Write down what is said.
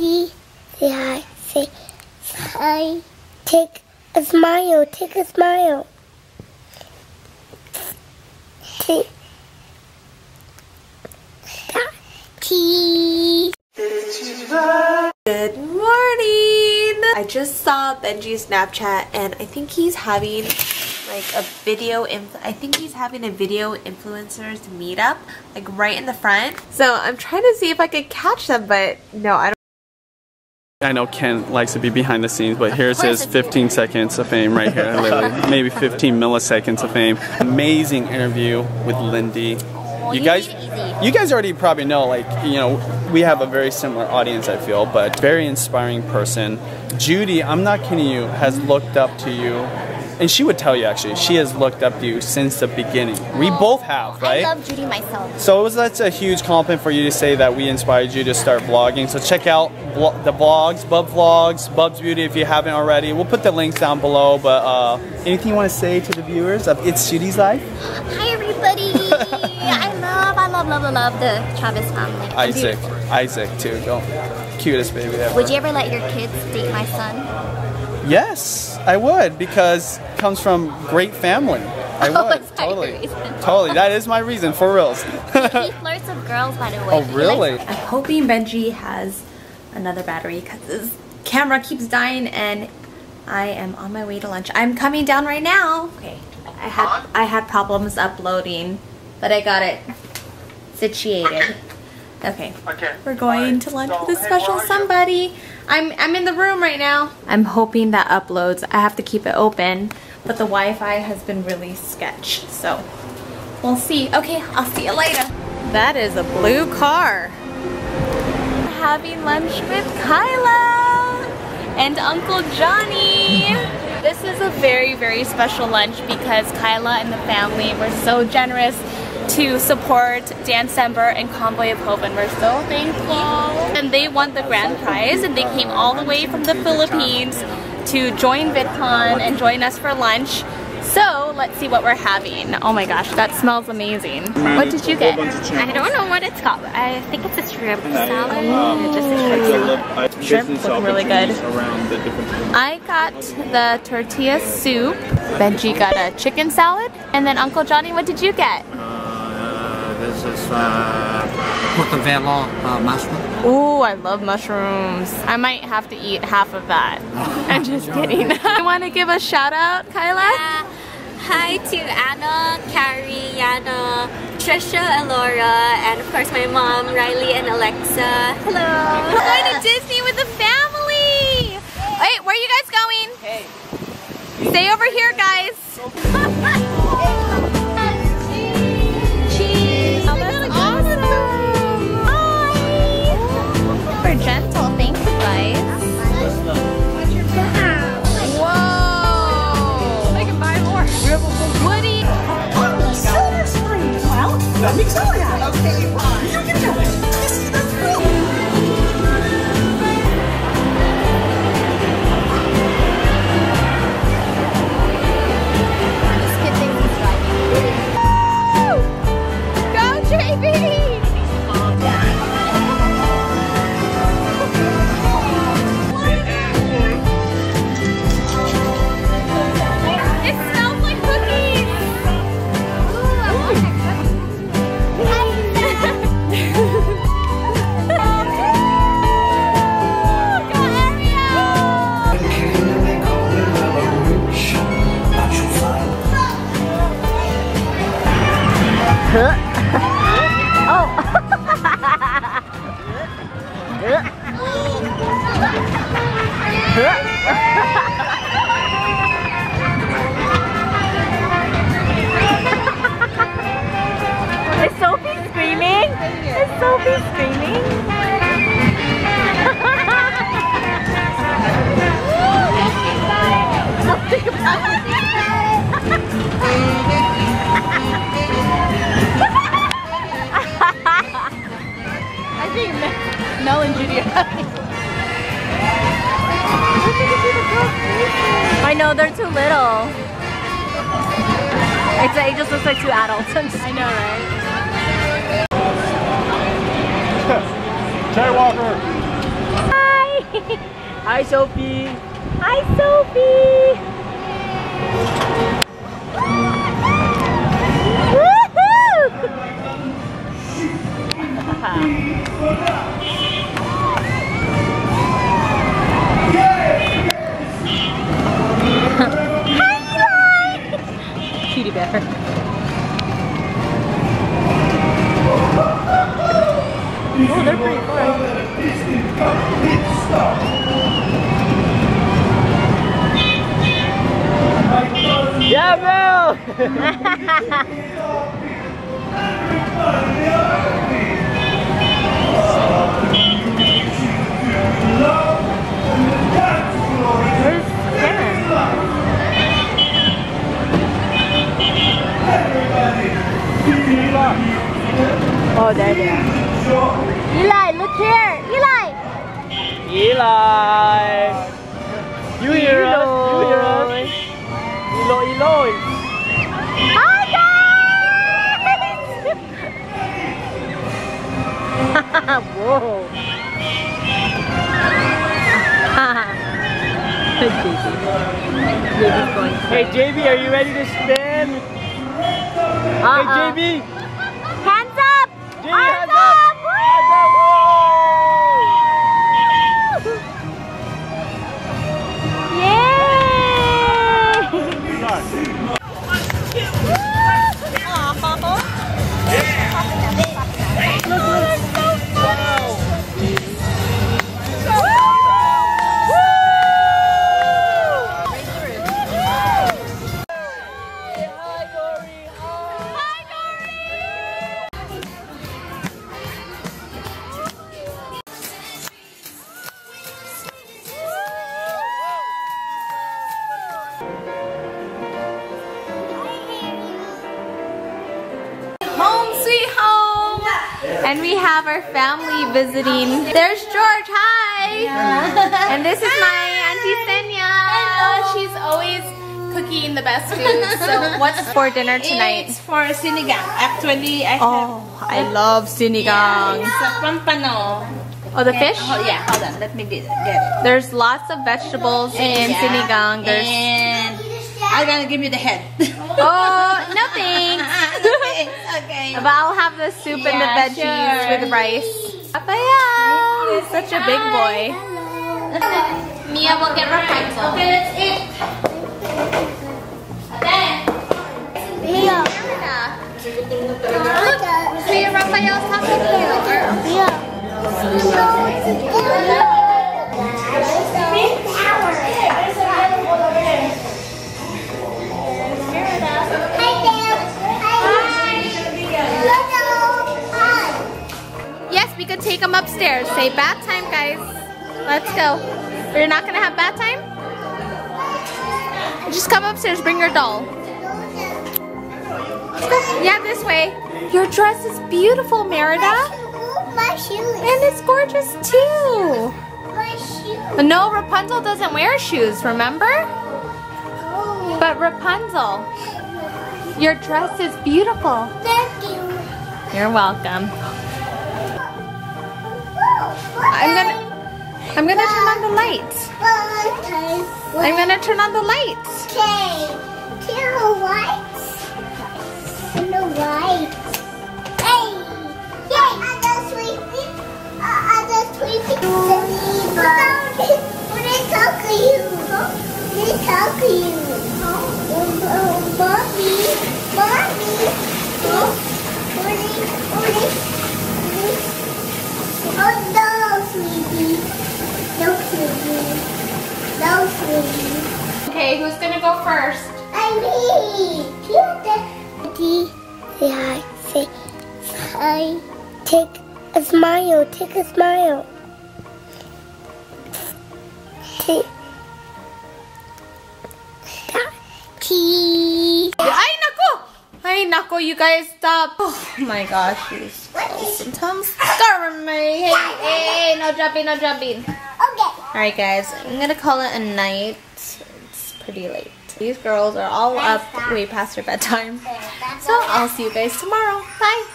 Yeah, say, take a smile. Good morning. I just saw Benji's Snapchat, and I think he's having like a video influencers meetup, like right in the front. So I'm trying to see if I could catch them, but no, I don't. I know Ken likes to be behind the scenes, but here's his 15 seconds of fame right here, literally. Maybe 15 milliseconds of fame. Amazing interview with Lindy. You guys already probably know, like, you know, we have a very similar audience, I feel, but very inspiring person. Judy, I'm not kidding you, has looked up to you. And she would tell you, actually, she has looked up to you since the beginning. We both have, right? I love Judy myself. So that's a huge compliment for you to say that we inspired you to start vlogging. So check out the vlogs, Bub Vlogs, Bub's Beauty if you haven't already. We'll put the links down below. But anything you want to say to the viewers of It's Judy's Life? Hi, everybody. I love the Travis family. Isaac, too. Oh, cutest baby ever. Would you ever let your kids date my son? Yes, I would, because it comes from great family. I would, totally. That is my reason, for reals. He flirts with girls, by the way. Oh, really? I'm hoping Benji has another battery, because his camera keeps dying, and I am on my way to lunch. I'm coming down right now. Okay, I had problems uploading, but I got it situated. Okay, we're going to lunch with a special somebody. I'm in the room right now. I'm hoping that uploads. I have to keep it open, but the Wi-Fi has been really sketch, so we'll see. Okay, I'll see you later. That is a blue car. Having lunch with Kyla and Uncle Johnny. This is a very, very special lunch because Kyla and the family were so generous to support Dan Sember and Convoy of Hope, and we're so thankful. And they won the grand prize, and they came all the way from the Philippines to join VidCon and join us for lunch. So let's see what we're having. Oh my gosh, that smells amazing. What did you get? I don't know what it's called. I think it's a shrimp salad. Oh. Just a shrimp salad. Shrimp look really good. I got the tortilla soup. Benji got a chicken salad. And then Uncle Johnny, what did you get? This is portobello mushroom. Oh, I love mushrooms. I might have to eat half of that. I'm just kidding. I want to give a shout out, Kyla. Hi to Anna, Carrie, Yana, Trisha, Elora, and of course my mom, Riley, and Alexa. Hello. We're going to Disney with the family. Wait, where are you guys going? Hey. Stay over here, guys. Gentle, thank you guys. Whoa! I can buy more. Woody! Oh, Silver Spring! Well, let me tell you. Okay, you can do it. This is the thrill. This kid thinks he's driving. Go, JB! I know, they're too little. It just looks like two adults. I know, right? Tate Walker! Hi, Sophie! Hi, Sophie! Woohoo! Hi, Eli! Cutie bear. Oh, they're pretty far. Yeah, bro! Oh, there they are. Eli, look here! Eli! Eli! You hear us! You hear us! Eloy, Eloy! Hi guys! Whoa! Hey JB, are you ready to spin? Hey JB! Hands up! JB, hands up! And we have our family visiting. There's George, hi! Yeah. And this is my Auntie Senya. She's always cooking the best food. So what's for dinner tonight? It's for sinigang. Actually, I love sinigang. Yeah, it's a pampano. Oh, the fish? Oh, yeah, hold on, let me get it. There's lots of vegetables in sinigang. And I'm gonna give you the head. Oh, nothing. Okay. But I'll have the soup and the veggies with rice. Raphael! He's such a big boy. Mia will get Rapunzel. Okay, let's eat. Okay. Mia. Mia, Raphael's talking to you. Mia. We could take them upstairs. Say bath time, guys. Let's go. But you're not gonna have bath time? Just come upstairs, bring your doll. Yeah, this way. Your dress is beautiful, Merida. My shoes. And it's gorgeous too. My shoes. No, Rapunzel doesn't wear shoes, remember? But Rapunzel, your dress is beautiful. Thank you. You're welcome. I'm gonna turn on the light. I'm gonna turn on the light. Okay. Turn the lights. Turn the lights. Hey. Yay. I'm just sleeping. When I talk to you, when I talk to you, mommy. No, sweetie. Okay, who's gonna go first? I'm me. Yeah, I take a smile. Take a smile. Take. Ay nako, you guys stop. Oh my gosh, these symptoms. Hey, no jumping. Okay. Alright guys, I'm gonna call it a night. It's pretty late. These girls are all up way past their bedtime. So I'll see you guys tomorrow. Bye.